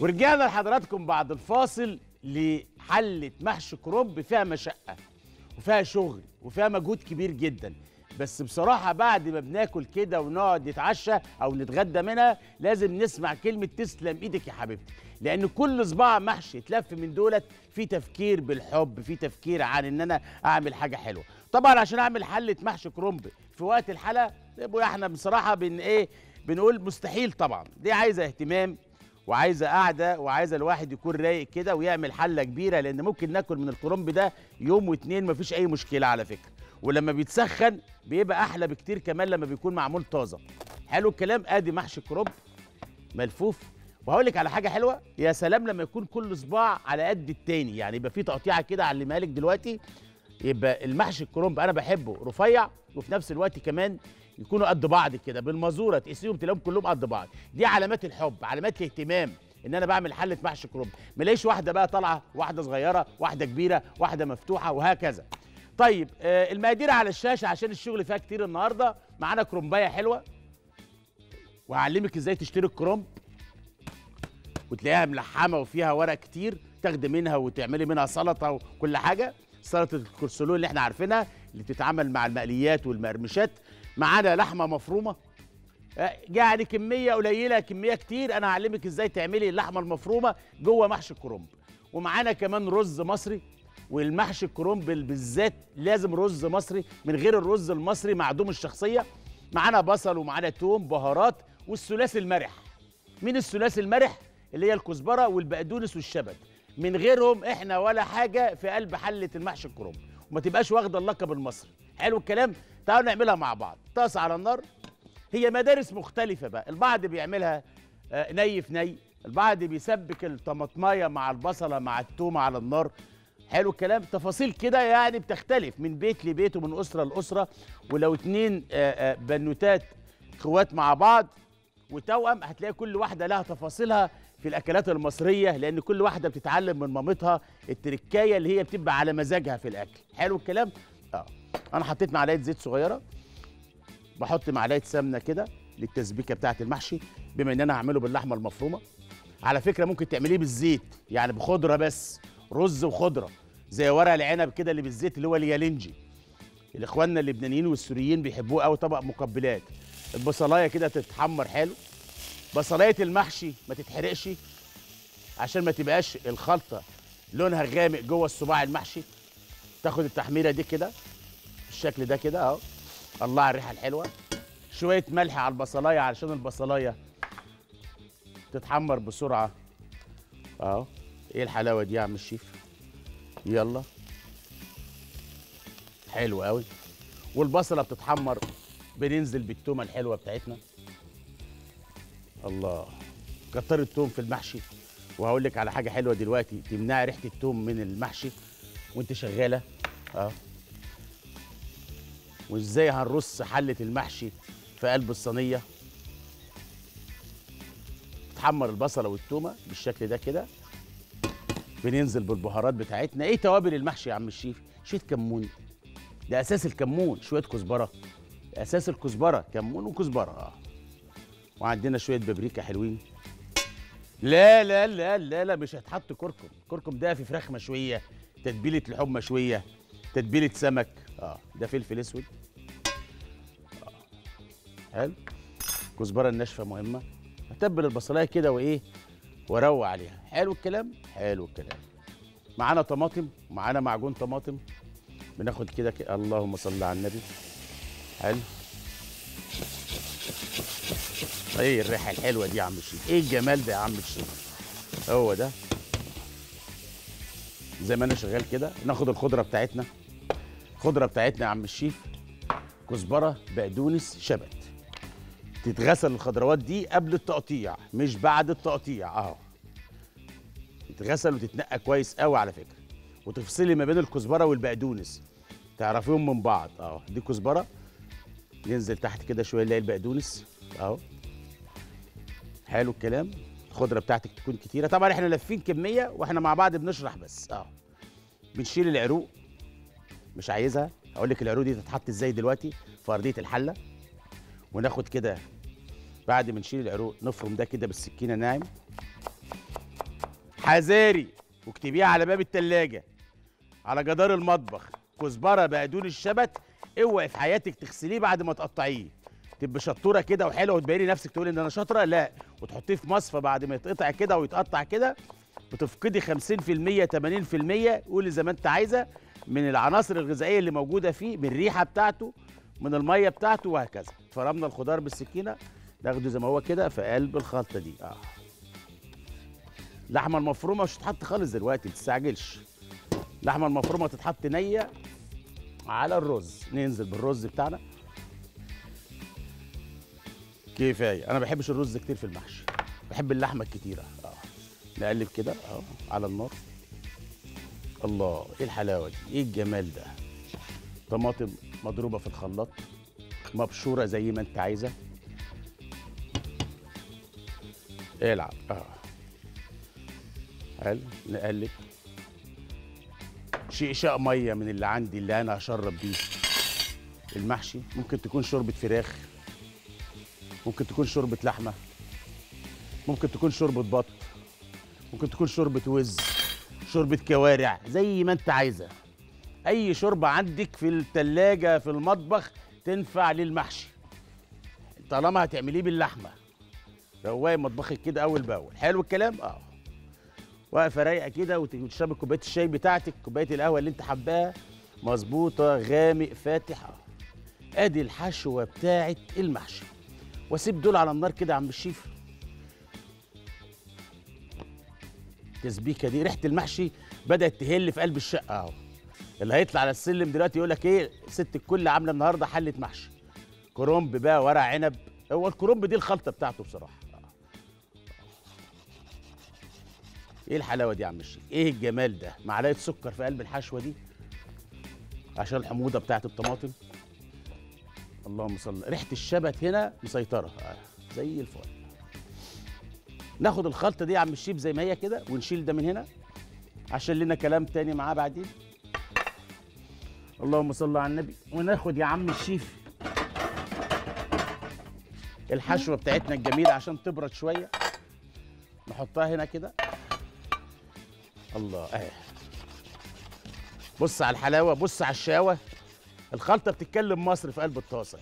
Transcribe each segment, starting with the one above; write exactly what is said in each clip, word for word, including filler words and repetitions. ورجعنا لحضراتكم بعد الفاصل لحلة محشي كرنب فيها مشقة وفيها شغل وفيها مجهود كبير جدا، بس بصراحة بعد ما بناكل كده ونقعد نتعشى أو نتغدى منها لازم نسمع كلمة تسلم إيدك يا حبيبتي، لأن كل صباع محشي اتلف من دولت في تفكير بالحب، في تفكير عن إن أنا أعمل حاجة حلوة. طبعًا عشان أعمل حلة محشي كرنب في وقت الحلقة إحنا بصراحة بن إيه بنقول مستحيل طبعًا، دي عايزة اهتمام وعايزة قاعدة وعايزة الواحد يكون رايق كده ويعمل حلة كبيرة، لأن ممكن ناكل من الكرنب ده يوم واتنين مفيش أي مشكلة على فكرة، ولما بيتسخن بيبقى أحلى بكتير كمان لما بيكون معمول طازة. حلو الكلام، آدي محشي كرنب ملفوف، وهقول لك على حاجة حلوة، يا سلام لما يكون كل صباع على قد التاني، يعني يبقى في تقطيعة كده علمها لك دلوقتي، يبقى المحشي الكرنب أنا بحبه رفيع وفي نفس الوقت كمان يكونوا قد بعض كده، بالمزوره تقيسيهم تلاقيهم كلهم قد بعض، دي علامات الحب، علامات الاهتمام ان انا بعمل حله محشي كرنب، ما الاقيش واحده بقى طالعه، واحده صغيره، واحده كبيره، واحده مفتوحه وهكذا. طيب آه المقادير على الشاشه عشان الشغل فيها كتير النهارده، معانا كرنبايه حلوه وهعلمك ازاي تشتري الكرنب وتلاقيها ملحمه وفيها ورق كتير، تاخدي منها وتعملي منها سلطه وكل حاجه، سلطه الكرسلون اللي احنا عارفينها اللي بتتعمل مع المقليات والمقرمشات. معانا لحمه مفرومه، يعني كميه قليله كميه كتير، انا هعلمك ازاي تعملي اللحمه المفرومه جوه محشي الكرنب. ومعانا كمان رز مصري، والمحشي الكرنب بالذات لازم رز مصري، من غير الرز المصري معدوم الشخصيه. معانا بصل ومعانا توم، بهارات، والثلاثي المرح. مين الثلاثي المرح؟ اللي هي الكزبره والبقدونس والشبت، من غيرهم احنا ولا حاجه في قلب حله المحشي الكرنب، وما تبقاش واخده اللقب المصري. حلو الكلام، تعالوا نعملها مع بعض. طاس على النار، هي مدارس مختلفة بقى، البعض بيعملها ني في ني، البعض بيسبك الطماطمايه مع البصلة مع التومة على النار. حلو الكلام، تفاصيل كده يعني بتختلف من بيت لبيت ومن أسرة لأسرة، ولو اتنين بنوتات اخوات مع بعض وتوأم هتلاقي كل واحدة لها تفاصيلها في الأكلات المصرية، لأن كل واحدة بتتعلم من مامتها التركاية اللي هي بتبقى على مزاجها في الأكل. حلو الكلام؟ اه انا حطيت معلقه زيت صغيره، بحط معلقه سمنه كده للتسبيكه بتاعه المحشي، بما ان انا هعمله باللحمه المفرومه. على فكره ممكن تعمليه بالزيت، يعني بخضره بس، رز وخضره زي ورق العنب كده اللي بالزيت اللي هو اليالنجي، الاخواننا اللبنانيين والسوريين بيحبوه قوي طبق مقبلات. البصلايه كده تتحمر حلو، بصلايه المحشي ما تتحرقش عشان ما تبقاش الخلطه لونها غامق جوه الصباع المحشي، تاخد التحميره دي كده بالشكل ده كده اهو. الله على الريحه الحلوه، شويه ملح على البصلايه علشان البصلايه تتحمر بسرعه اهو. ايه الحلاوه دي يا عم الشيف، يلا حلو قوي. والبصله بتتحمر بننزل بالتومه الحلوه بتاعتنا. الله، كتر التوم في المحشي، وهقول لك على حاجه حلوه دلوقتي تمنعي ريحه التوم من المحشي وانت شغاله اهو. وازاي هنرص حله المحشي في قلب الصينيه، بتحمر البصله والتومه بالشكل ده كده، بننزل بالبهارات بتاعتنا. ايه توابل المحشي يا عم الشيف؟ شويه كمون، ده اساس الكمون، شويه كزبره، اساس الكزبره كمون وكزبره اه، وعندنا شويه بابريكا حلوين. لا لا لا لا لا مش هتحط كركم، الكركم ده في فراخ مشويه، تتبيله لحوم مشويه، تتبيله سمك اه. ده فلفل اسود آه. حلو، الكزبره الناشفه مهمه، هتبل البصلايه كده وايه واروق عليها. حلو الكلام، حلو الكلام. معانا طماطم، معانا معجون طماطم، بناخد كده كده، اللهم صل على النبي. حلو، ايه الريحه الحلوه دي يا عم الشيف، ايه الجمال ده يا عم الشيف، هو ده. زي ما انا شغال كده ناخد الخضره بتاعتنا، الخضره بتاعتنا يا عم الشيف كزبره بقدونس شبت، تتغسل الخضروات دي قبل التقطيع مش بعد التقطيع اهو، تتغسل وتتنقى كويس قوي على فكره، وتفصلي ما بين الكزبره والبقدونس تعرفيهم من بعض اهو. دي كزبره، ينزل تحت كده شويه نلاقي البقدونس اهو. حلو الكلام، الخضره بتاعتك تكون كتيره، طبعا احنا لافين كميه واحنا مع بعض بنشرح بس اهو. بنشيل العروق مش عايزها، هقول لك العروق دي تتحط ازاي دلوقتي في ارضيه الحله. وناخد كده بعد ما نشيل العروق نفرم ده كده بالسكينه ناعم، حذاري واكتبيها على باب التلاجة، على جدار المطبخ. كزبره بقدونس الشبت اوعي في حياتك تغسليه بعد ما تقطعيه. تبقى شطوره كده وحلوه وتبيني نفسك تقولي ان انا شاطره، لا، وتحطيه في مصفى بعد ما يتقطع كده ويتقطع كده، بتفقدي خمسين بالمية ثمانين بالمية قولي زي ما انت عايزه من العناصر الغذائيه اللي موجوده فيه، من الريحه بتاعته، من الميه بتاعته، وهكذا. فرمنا الخضار بالسكينه، ناخده زي ما هو كده في قلب الخلطه دي. اه اللحمه المفرومه مش هتتحط خالص دلوقتي، ما تستعجلش. اللحمه المفرومه تتحط نيه على الرز. ننزل بالرز بتاعنا كفايه. انا ما بحبش الرز كتير في المحشي، بحب اللحمه الكتيره. اه نقلب كده اهو على النار. الله، ايه الحلاوه دي، ايه الجمال ده. طماطم مضروبه في الخلاط، مبشوره زي ما انت عايزه. العب اه حلو. نقلب شقشاق ميه من اللي عندي اللي انا هشرب بيه المحشي. ممكن تكون شوربه فراخ، ممكن تكون شوربه لحمه، ممكن تكون شوربه بط، ممكن تكون شوربه وز، شوربه كوارع، زي ما انت عايزه. اي شوربه عندك في التلاجه في المطبخ تنفع للمحشي طالما هتعمليه باللحمه. رواقي مطبخك كده اول باول. حلو الكلام. اه واقفه رايقه كده وتشربي كوبايه الشاي بتاعتك، كوبايه القهوه اللي انت حباها، مظبوطه غامق فاتحه. ادي الحشوه بتاعت المحشي. واسيب دول على النار كده يا عم الشيف. التسبيكه دي ريحه المحشي بدات تهل في قلب الشقه اهو. اللي هيطلع على السلم دلوقتي يقول لك ايه ست الكل عامله النهارده حله محشي. كرنب بقى، ورق عنب. هو الكرنب دي الخلطه بتاعته بصراحه. ايه الحلاوه دي يا عم الشيخ، ايه الجمال ده. معلقه سكر في قلب الحشوه دي عشان الحموضه بتاعت الطماطم. اللهم صل. ريحه الشبت هنا مسيطره آه. زي الفل. ناخد الخلطه دي يا عم الشيخ زي ما هي كده ونشيل ده من هنا عشان لنا كلام تاني معاه بعدين. اللهم صل على النبي. وناخد يا عم الشيخ الحشوه بتاعتنا الجميله عشان تبرد شويه، نحطها هنا كده. الله اهي. بص على الحلاوه، بص على الشقاوه. الخلطه بتتكلم مصر في قلب الطاسه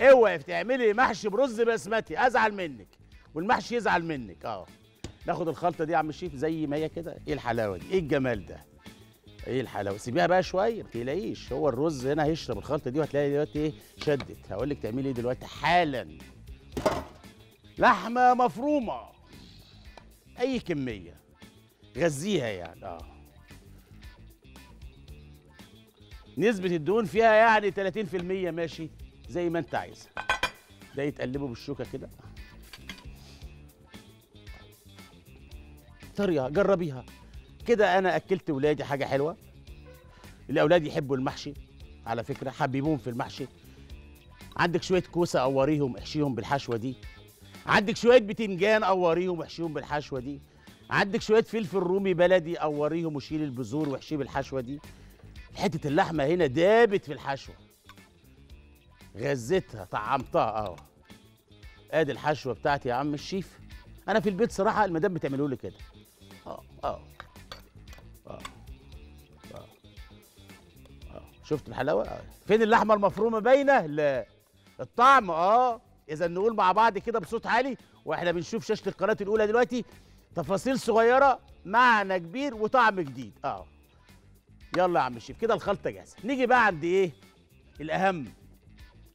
اهي. اوعي تعملي محشي برز بسمتي، ازعل منك والمحشي يزعل منك. اه ناخد الخلطه دي يا عم الشيف زي ما هي كده. ايه الحلاوه دي، ايه الجمال ده، ايه الحلاوه. سيبيها بقى شويه ما تقلقيش، هو الرز هنا هيشرب الخلطه دي وهتلاقي دلوقتي ايه شدت. هقول لك تعملي ايه دلوقتي حالا. لحمه مفرومه اي كميه غذيها يعني. اه نسبة الدهون فيها يعني ثلاثين بالمية، ماشي زي ما انت عايزة. ده يتقلبه بالشوكة كده. طريقة جربيها كده. انا اكلت ولادي حاجة حلوة. الاولاد يحبوا المحشي على فكرة، حبيبوهم في المحشي. عندك شوية كوسة قوريهم احشيهم بالحشوة دي. عندك شوية بتنجان قوريهم احشيهم بالحشوة دي. عندك شويه فلفل رومي بلدي قوريهم وشيل البذور واحشيه بالحشوه دي. حته اللحمه هنا دابت في الحشوه، غذيتها طعمتها. اه ادي الحشوه بتاعتي يا عم الشيف. انا في البيت صراحه المدام بتعمله لي كده. اه اه اه اه شفت الحلاوه. فين اللحمه المفرومه باينه؟ لا الطعم. اه اذا نقول مع بعض كده بصوت عالي واحنا بنشوف شاشه القناه الاولى دلوقتي، تفاصيل صغيرة معنى كبير وطعم جديد. اه يلا يا عم الشيف كده الخلطة جاهزة. نيجي بقى عند ايه الأهم،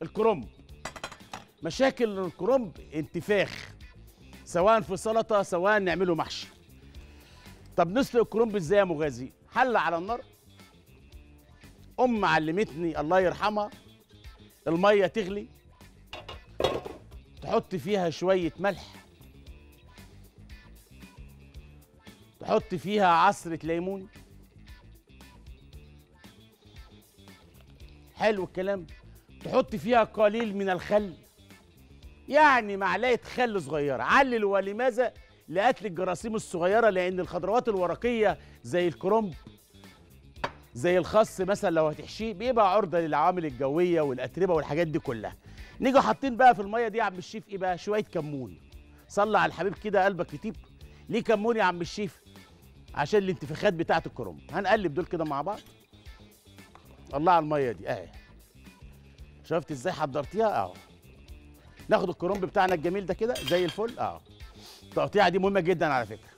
الكرنب. مشاكل الكرنب انتفاخ، سواء في سلطة سواء نعمله محشي. طب نسلق الكرنب ازاي يا مغازي؟ حلة على النار. أم علمتني الله يرحمها، المية تغلي تحط فيها شوية ملح، تحط فيها عصرة ليمون. حلو الكلام. تحط فيها قليل من الخل، يعني معلقة خل صغيرة. علل ولماذا؟ لقتل الجراثيم الصغيرة، لأن الخضروات الورقية زي الكرنب زي الخس مثلا لو هتحشيه بيبقى عرضة للعوامل الجوية والأتربة والحاجات دي كلها. نيجوا حاطين بقى في المية دي يا عم الشيف إيه بقى؟ شوية كمون. صلي على الحبيب كده قلبك يطيب. ليه كمون يا عم الشيف؟ عشان الانتفاخات بتاعت الكرنب. هنقلب دول كده مع بعض. الله على الميه دي اهي. شفت ازاي حضرتيها؟ اهو. ناخد الكرنب بتاعنا الجميل ده كده زي الفل. اهو. التقطيعه دي مهمه جدا على فكره.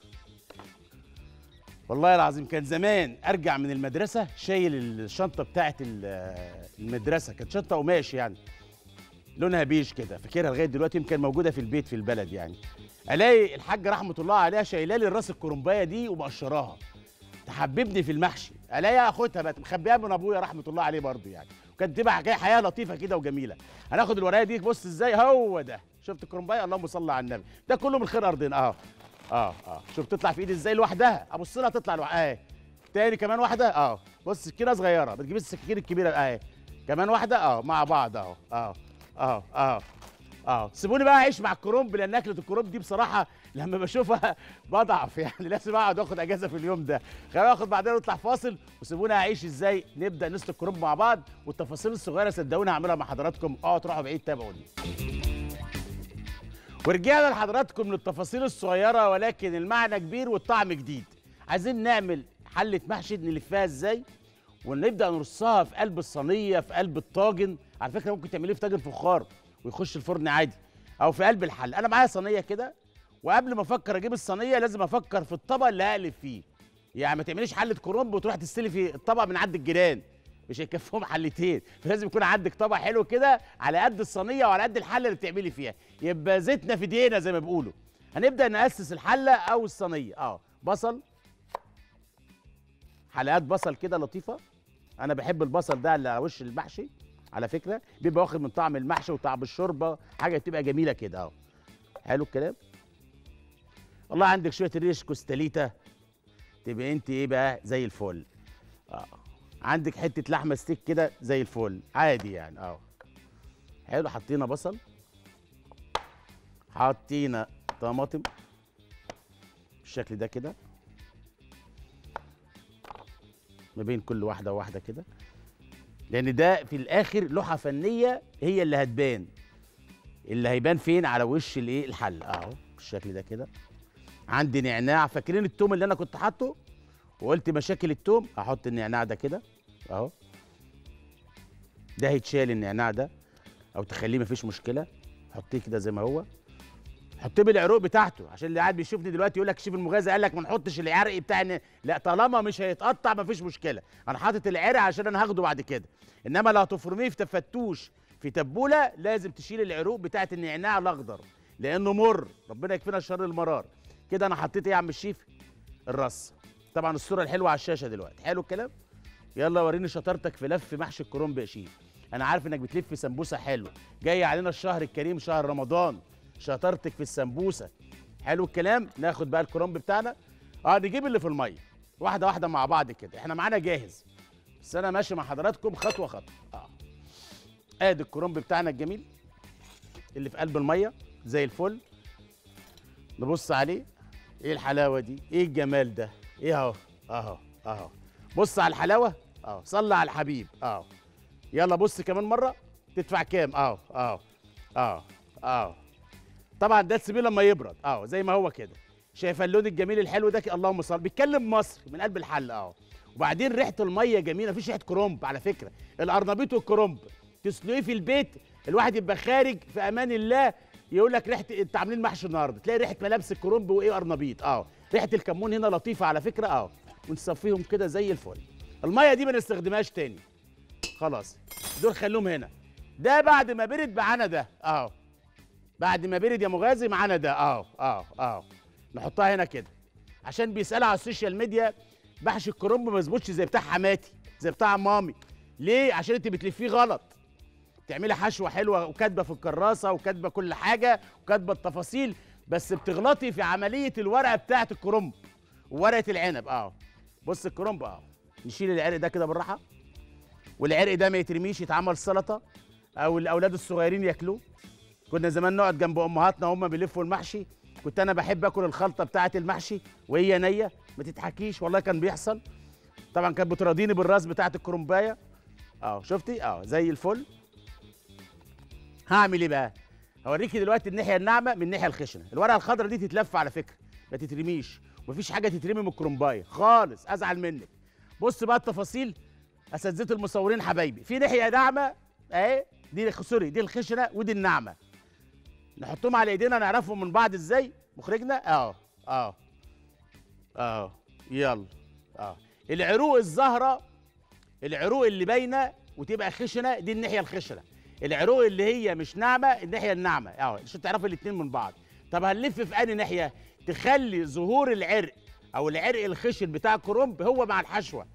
والله العظيم كان زمان ارجع من المدرسه شايل الشنطه بتاعت المدرسه، كانت شنطه قماش يعني لونها بيج كده، فاكرها لغايه دلوقتي، يمكن موجوده في البيت في البلد يعني. الاقي الحاجه رحمه الله عليها شايله لي راس الكرنبايه دي ومقشراها، تحببني في المحشي، الاقيها اخدها بقت مخبيها من ابويا رحمه الله عليه برضه يعني، وكانت تبقى حكايه حياه لطيفه كده وجميله. هناخد الورايه دي، بص ازاي هو ده، شفت الكرنبايه؟ اللهم صل على النبي، ده كله من خير ارضنا. اهو اه اه شوف تطلع في ايدي ازاي لوحدها، ابص لها تطلع لوحدها. اهي تاني كمان واحده. اه بص سكينه صغيره، ما تجيبيش السكاكين الكبيره. اهي كمان واحده. اه مع بعض اهو. اه اه اه اه سيبوني بقى اعيش مع الكرنب، لان اكله الكرنب دي بصراحه لما بشوفها بضعف يعني، لازم اقعد واخد اجازه في اليوم ده. خلينا ناخد بعدين نطلع فاصل، وسيبوني اعيش ازاي نبدا نسلق الكرنب مع بعض، والتفاصيل الصغيره صدقوني هعملها مع حضراتكم. اوعوا تروحوا بعيد، تابعوني. ورجعنا لحضراتكم للتفاصيل الصغيره، ولكن المعنى كبير والطعم جديد. عايزين نعمل حله محشي نلفها ازاي، ونبدا نرصها في قلب الصينيه، في قلب الطاجن. على فكره ممكن تعمليه في طاجن فخار ويخش الفرن عادي، او في قلب الحل. انا معايا صينيه كده، وقبل ما افكر اجيب الصينيه لازم افكر في الطبق اللي هقلب فيه. يعني ما تعمليش حله كرنب وتروح تستلي في الطبق من عند الجيران، مش هيكفيهم حلتين، فلازم يكون عندك طبق حلو كده على قد الصينيه وعلى قد الحله اللي بتعملي فيها، يبقى زيتنا في ايدينا زي ما بيقولوا. هنبدا ناسس الحله او الصينيه. اه بصل، حلقات بصل كده لطيفه. انا بحب البصل ده اللي على وش المحشي على فكره، بيبقى واخد من طعم المحشي وطعم الشوربه، حاجه بتبقى جميله كده. اهو حلو الكلام. والله عندك شويه ريش كوستاليتا تبقى انت ايه بقى زي الفل. اه عندك حته لحمه ستيك كده زي الفل عادي يعني. اه حلو. حطينا بصل، حطينا طماطم بالشكل ده كده ما بين كل واحده وواحده كده، لان ده في الاخر لوحه فنيه هي اللي هتبان، اللي هيبان فين على وش الايه الحل. اهو بالشكل ده كده. عندي نعناع، فاكرين التوم اللي انا كنت حاطه وقلت مشاكل التوم؟ هحط النعناع ده كده اهو، ده هيتشال النعناع ده او تخليه مفيش مشكله، حطيه كده زي ما هو، حطيه بالعروق بتاعته. عشان اللي قاعد بيشوفني دلوقتي يقول لك الشيف المغازي قال لك ما نحطش العرق بتاع، لا طالما مش هيتقطع مفيش مشكله، انا حاطط العرق عشان انا هاخده بعد كده. انما لو هتفرميه في تفتوش في تبوله لازم تشيل العروق بتاعت النعناع الاخضر لانه مر، ربنا يكفينا شر المرار كده. انا حطيت ايه يا عم الشيف؟ الرص. طبعا الصوره الحلوه على الشاشه دلوقتي. حلو الكلام. يلا وريني شطارتك في لف محشي الكرنب يا شيف، انا عارف انك بتلف سمبوسه حلوه، جاي علينا الشهر الكريم شهر رمضان، شطارتك في السمبوسه. حلو الكلام. ناخد بقى الكرنب بتاعنا، اه نجيب اللي في الميه واحده واحده مع بعض كده، احنا معانا جاهز بس انا ماشي مع حضراتكم خطوه خطوه. اه ادي الكرنب بتاعنا الجميل اللي في قلب الميه زي الفل، نبص عليه. ايه الحلاوه دي؟ ايه الجمال ده؟ ايه اهو اهو اهو بص على الحلاوه. اه صلي على الحبيب. اه يلا بص كمان مره تدفع كام. اه اه اه اه طبعا ده تسيبيه لما يبرد اهو زي ما هو كده. شايفه اللون الجميل الحلو ده؟ اللهم صل. بيتكلم مصر من قلب الحل. اه وبعدين ريحه الميه جميله، مفيش ريحه كرنب على فكره. القرنبيط والكرنب تسلقيه في البيت، الواحد يبقى خارج في امان الله يقول لك ريحه انتوا عاملين محشي النهارده، تلاقي ريحه ملابس الكرنب وايه قرنبيط. اه ريحه الكمون هنا لطيفه على فكره. اه ونصفيهم كده زي الفل. الميه دي ما نستخدمهاش تاني خلاص، دول خلوهم هنا. ده بعد ما برد معانا ده اهو، بعد ما برد يا مغازي معانا ده اهو اهو اهو نحطها هنا كده. عشان بيسالوا على السوشيال ميديا محشي الكرنب ما يظبطش زي بتاع حماتي زي بتاع مامي، ليه؟ عشان انت بتلفيه غلط. تعملي حشوه حلوه وكاتبه في الكراسه وكاتبه كل حاجه وكاتبه التفاصيل، بس بتغلطي في عمليه الورقه بتاعه الكرنب وورقه العنب. اه بص الكرنب اه نشيل العرق ده كده بالراحه، والعرق ده ما يترميش، يتعمل سلطه او الاولاد الصغيرين ياكلوه. كنا زمان نقعد جنب امهاتنا وهم بيلفوا المحشي، كنت انا بحب اكل الخلطه بتاعه المحشي وهي نيه، ما تضحكيش والله كان بيحصل. طبعا كانت بتراضيني بالراس بتاعه الكرنبايه. اه شفتي اه زي الفل. هعمل ايه بقى؟ هوريكي دلوقتي الناحيه الناعمه من الناحيه الخشنه. الورقه الخضراء دي تتلف على فكره، ما تترميش، ومفيش حاجه تترمي من الكرومبايه خالص، ازعل منك. بص بقى التفاصيل اساتذه المصورين حبايبي، في ناحيه ناعمه اهي دي، سوري دي الخشنه ودي الناعمه، نحطهم على ايدينا نعرفهم من بعض ازاي مخرجنا. اه اه اه يلا اه العروق الزهره، العروق اللي باينه وتبقى خشنه دي الناحيه الخشنه، العروق اللي هي مش ناعمه الناحيه الناعمه، اهو عشان تعرفوا الاثنين من بعض. طب هنلف في انهي ناحيه؟ تخلي ظهور العرق او العرق الخشن بتاع الكرنب هو مع الحشوه،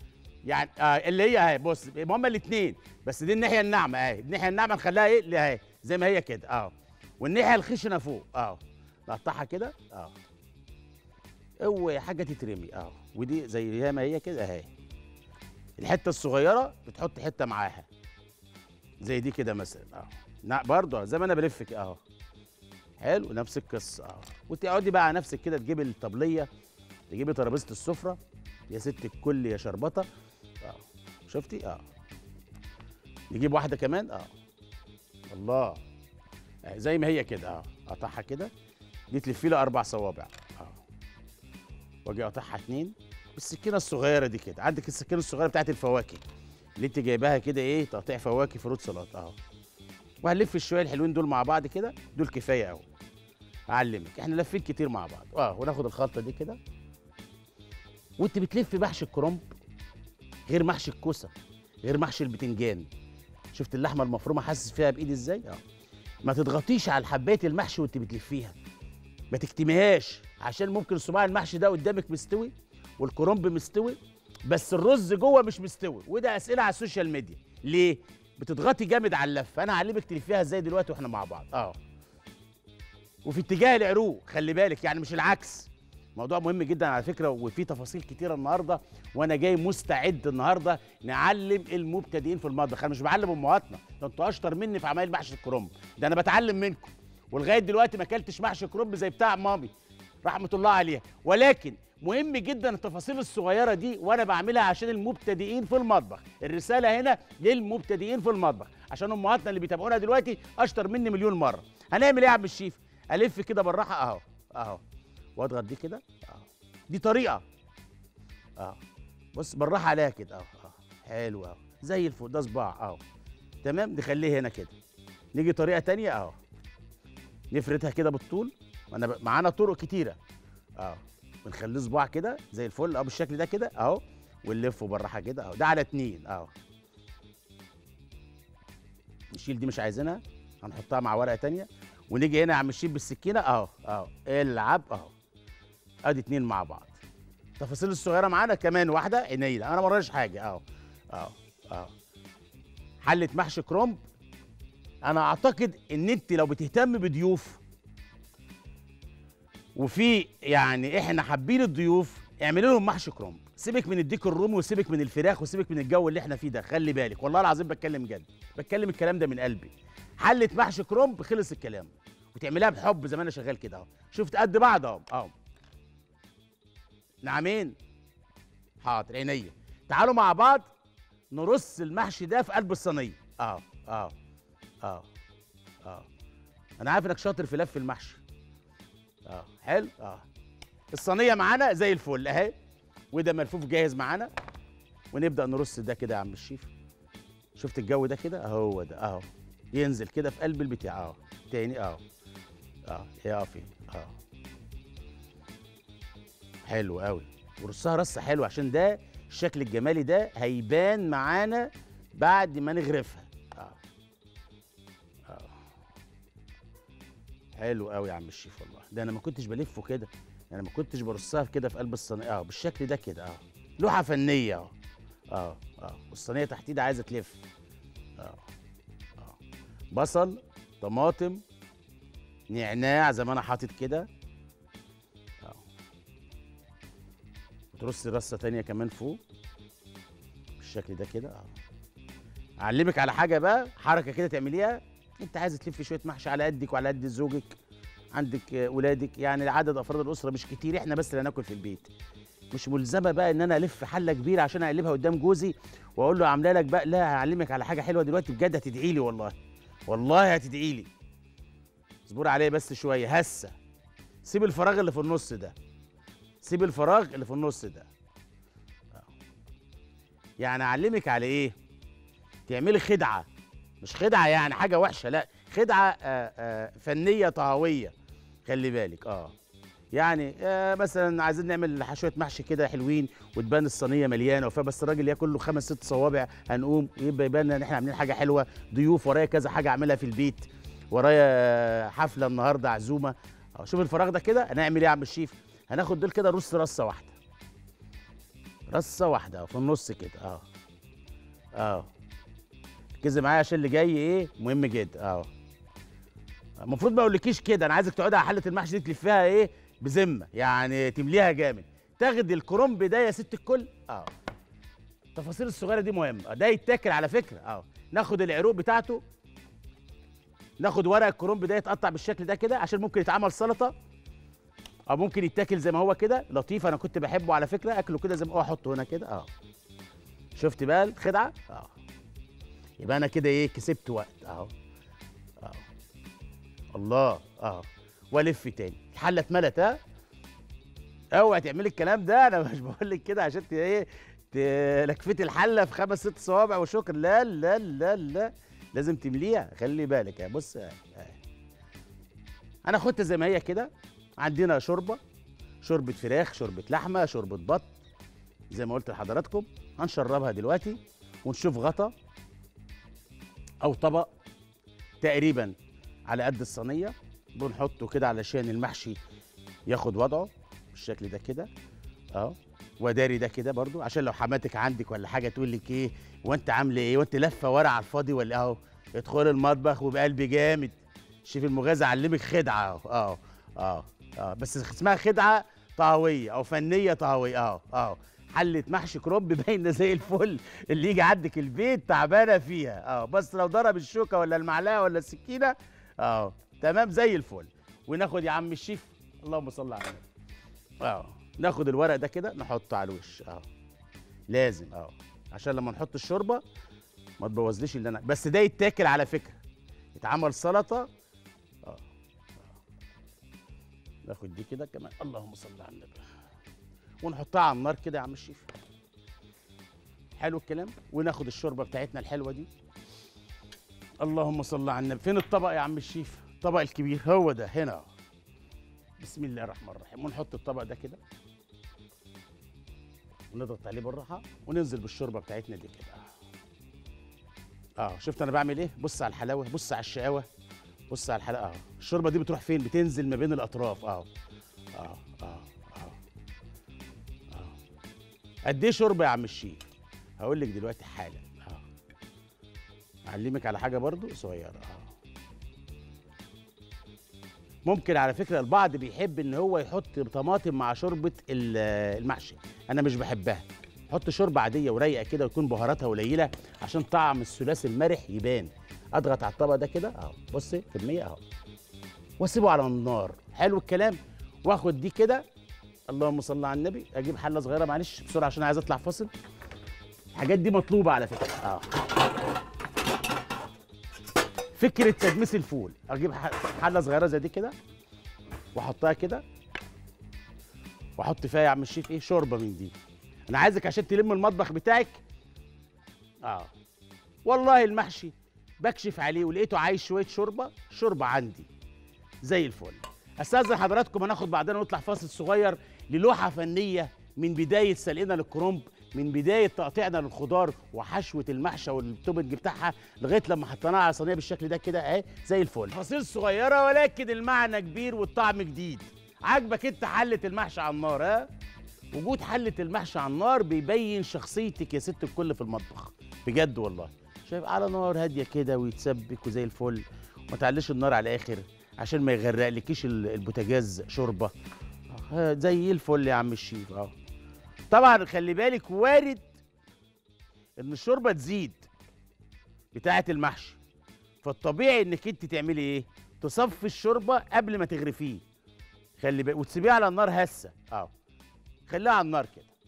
يعني آه اللي هي اهي، بص هما الاثنين، بس دي الناحيه الناعمه اهي، الناحيه الناعمه نخليها ايه اللي اهي زي ما هي كده اهو، والناحيه الخشنه فوق اهو، نقطعها كده اهو، اوعي حاجه تترمي اهو، ودي زي ما هي كده اهي. الحته الصغيره بتحط حته معاها زي دي كده مثلا اهو، برضه زي ما انا بلفك اهو، حلو نفس القصه اهو، وتقعدي بقى على نفسك كده تجيبي الطبليه، تجيبي ترابيزه السفره يا ست الكل يا شربطه اهو، شفتي اهو، نجيب واحده كمان اهو، الله زي ما هي كده اهو، قطعها كده، دي تلفي لها اربع صوابع اهو، واجي قطعها اتنين بالسكينه الصغيره دي كده، عندك السكينه الصغيره بتاعت الفواكه اللي انت جايباها كده ايه، تقطيع فواكه فروت سلطه اهو، وهنلف الشويه الحلوين دول مع بعض كده، دول كفايه اهو، اعلمك احنا لفين كتير مع بعض اه، وناخد الخلطه دي كده. وانت بتلف محشي الكرنب غير محشي الكوسه غير محشي البتنجان، شفت اللحمه المفرومه حاسس فيها بايدي ازاي اه، ما تضغطيش على حبايه المحشي وانت بتلفيها، ما تكتميهاش، عشان ممكن صباع المحشي ده قدامك مستوي والكرنب مستوي بس الرز جوه مش مستوي، وده اسئله على السوشيال ميديا، ليه؟ بتضغطي جامد على اللفه، انا هعلمك تلفيها ازاي دلوقتي واحنا مع بعض اه. وفي اتجاه العروق خلي بالك، يعني مش العكس، موضوع مهم جدا على فكره، وفي تفاصيل كتيره النهارده، وانا جاي مستعد النهارده نعلم المبتدئين في المطبخ، انا مش بعلم امهاتنا، ده انتوا اشطر مني في عمايل محشي الكرنب، ده انا بتعلم منكم، ولغايه دلوقتي ما اكلتش محشي كرنب زي بتاع مامي رحمه الله عليها، ولكن مهم جدا التفاصيل الصغيره دي وانا بعملها عشان المبتدئين في المطبخ، الرساله هنا للمبتدئين في المطبخ، عشان امهاتنا اللي بيتابعونا دلوقتي اشطر مني مليون مره. هنعمل ايه يا عم الشيف؟ الف كده بالراحه اهو اهو، واضغط دي كده اهو، دي طريقه اهو، بص بالراحه عليها كده اهو اهو، حلو اهو زي الفل، ده صباع اهو تمام، نخليه هنا كده، نيجي طريقه ثانيه اهو، نفردها كده بالطول، وانا معانا طرق كتيره اهو، بنخليه صباع كده زي الفل اهو بالشكل ده كده اهو، ونلفه بالراحه كده اهو، ده على اتنين اهو، نشيل دي مش عايزينها هنحطها مع ورقه تانية، ونيجي هنا يا عم الشيف بالسكينه اهو اهو، العب اهو، ادي اتنين مع بعض. التفاصيل الصغيره معانا كمان واحده عينيا، انا ما ورايش حاجه اهو اهو اهو، حله محشي كرنب. انا اعتقد ان انت لو بتهتم بضيوف وفي يعني احنا حابين الضيوف، اعملي لهم محشي كرنب، سيبك من الديك الرومي وسيبك من الفراخ وسيبك من الجو اللي احنا فيه ده، خلي بالك والله العظيم بتكلم جد، بتكلم الكلام ده من قلبي. حله محشي كرنب خلص الكلام، وتعملها بحب زي ما انا شغال كده اهو، شفت قد بعض اهو اهو. نعمين حاضر عينيا، تعالوا مع بعض نرص المحشي ده في قلب الصينيه اهو اهو اهو اهو، انا عارف انك شاطر في لف المحشي اه، حلو اه، الصينيه معانا زي الفل اهي، وده ملفوف جاهز معانا، ونبدا نرص ده كده يا عم الشيف، شفت الجو ده كده اهو، ده اهو ينزل كده في قلب البتاع اهو تاني اهو اه، يا فين اهو، حلو قوي، ورصها رصه حلوه عشان ده الشكل الجمالي ده هيبان معانا بعد ما نغرفها اه اه، حلو قوي يا عم الشيف والله، ده انا ما كنتش بلفه كده، انا ما كنتش برصها كده في قلب الصينيه اه بالشكل ده كده اه، لوحه فنيه اهو اه اه، والصينيه تحت ايدي عايزه تلف اه. بصل طماطم نعناع زي ما انا حاطط كده اهو، وترص رصه تانيه كمان فوق بالشكل ده كده اهو. اعلمك على حاجه بقى، حركه كده تعمليها انت عايز تلف شويه محشي على قدك وعلى قد زوجك، عندك اولادك، يعني عدد افراد الاسره مش كتير، احنا بس اللي هناكل في البيت، مش ملزمه بقى ان انا الف حله كبيره عشان اقلبها قدام جوزي واقول له عامله لك بقى، لا هعلمك على حاجه حلوه دلوقتي بجد، هتدعي لي والله والله هتدعي لي، اصبر عليا بس شويه، هسه سيب الفراغ اللي في النص ده سيب الفراغ اللي في النص ده. يعني اعلمك على ايه؟ تعملي خدعه، مش خدعه يعني حاجه وحشه، لا خدعه آآ آآ فنيه طهويه، خلي بالك. اه يعني آه مثلا عايزين نعمل حشويه محشي كده حلوين وتبان الصينيه مليانه وفيها، بس الراجل ياكل له خمس ست صوابع، هنقوم يبقى يبان ان احنا عاملين حاجه حلوه. ضيوف ورايا كذا حاجه اعملها في البيت، ورايا حفله النهارده، عزومه. اه شوف الفراغ ده كده هنعمل ايه يا عم الشيف؟ هناخد دول كده رص رصه واحده، رصه واحده في النص كده. اه اه ركزي معايا عشان اللي جاي ايه مهم جدا. اه المفروض ما اقولكيش كده، انا عايزك تقعدي على حله المحشي دي تلفيها ايه بذمه، يعني تمليها جامد، تاخدي الكرنب ده يا ست الكل. اه التفاصيل الصغيره دي مهمه، ده يتاكل على فكره. اه ناخد العروق بتاعته، ناخد ورق الكرنب ده يتقطع بالشكل ده كده عشان ممكن يتعمل سلطه، او ممكن يتاكل زي ما هو كده. لطيف، انا كنت بحبه على فكره، اكله كده زي ما هو، احطه هنا كده. اه شفت بقى الخدعه؟ اه يبقى انا كده ايه كسبت وقت اهو. اه الله. اه والف تاني، الحله اتملت. ها اوعي تعملي الكلام ده، انا مش بقول لك كده عشان ايه لكفتي الحله في خمس ست صوابع وشكر، لا لا لا لا، لازم تمليها، خلي بالك. يعني بص، آه. انا خدت زي ما هي كده. عندنا شوربه، شوربه فراخ، شوربه لحمه، شوربه بط، زي ما قلت لحضراتكم. هنشربها دلوقتي ونشوف غطا او طبق تقريبا على قد الصينيه بنحطه كده علشان المحشي ياخد وضعه بالشكل ده كده. اه وداري ده كده برضو عشان لو حماتك عندك ولا حاجه تقول لك ايه وانت عامل ايه وانت لفه ورا على الفاضي ولا. اهو ادخل المطبخ وبقلب جامد، الشيف المغازي علمك خدعه اهو. اه اه اه بس اسمها خدعه طهويه او فنيه طهويه. اه اه حله محشي كرنب باينه زي الفل، اللي يجي عندك البيت تعبانه فيها. اه بس لو ضرب الشوكه ولا المعلقه ولا السكينه اه تمام زي الفل. وناخد يا عم الشيف، اللهم صل على النبي، اه ناخد الورق ده كده نحطه على الوش. اه لازم اه عشان لما نحط الشوربه ما تبوظليش اللي انا. بس ده يتاكل على فكره، يتعمل سلطه. اه ناخد دي كده كمان، اللهم صل على النبي، ونحطها على النار كده يا عم الشيف. حلو الكلام. وناخد الشوربه بتاعتنا الحلوه دي، اللهم صل على النبي. فين الطبق يا عم الشيف؟ الطبق الكبير هو ده هنا، بسم الله الرحمن الرحيم. ونحط الطبق ده كده ونضغط عليه بالراحه وننزل بالشوربه بتاعتنا دي كده. اه شفت انا بعمل ايه؟ بص على الحلاوه، بص على الشقاوه، بص على الحلاوه. اه الشوربه دي بتروح فين؟ بتنزل ما بين الاطراف. اه اه اه اه قد ايه شوربه يا عم الشيف؟ هقول لك دلوقتي حالا. اه اعلمك على حاجه برضو صغيره. اه ممكن على فكره البعض بيحب ان هو يحط طماطم مع شوربه المحشي، انا مش بحبها. حط شوربه عاديه ورايقه كده ويكون بهاراتها قليله عشان طعم الثلاثي المرح يبان. اضغط على الطبق ده كده اهو، بصي كميه اهو، واسيبه على النار. حلو الكلام. واخد دي كده، اللهم صل على النبي. اجيب حله صغيره معلش بسرعه عشان عايز اطلع فاصل. الحاجات دي مطلوبه على فكره. اه فكرة تدميس الفول، اجيب حلة صغيرة زي دي كده واحطها كده واحط فيها يا عم الشيف ايه شوربة من دي. انا عايزك عشان تلم المطبخ بتاعك. اه والله المحشي بكشف عليه ولقيته عايز شوية شوربة، شوربة عندي زي الفل. استاذن حضراتكم، هناخد بعدنا ونطلع فاصل صغير للوحة فنية من بداية سلقنا للكرنب، من بداية تقطيعنا للخضار وحشوة المحشى والتوبنج بتاعها لغاية لما حطيناها على صينية بالشكل ده كده اهي زي الفل. تفاصيل صغيرة ولكن المعنى كبير والطعم جديد. عاجبك انت حلة المحشى على النار؟ ها؟ وجود حلة المحشى على النار بيبين شخصيتك يا ست الكل في المطبخ، بجد والله. شايف على نار هادية كده ويتسبك وزي الفل، وما تعليش النار على الآخر عشان ما يغرقلكيش البوتاجاز شوربة. زي الفل يا عم الشيف. اه طبعا خلي بالك وارد ان الشوربه تزيد بتاعه المحشي، فالطبيعي انك انت تعملي ايه؟ تصفي الشوربه قبل ما تغرفيه، خلي بالك، وتسيبيه على النار هسه. اه خليها على النار كده.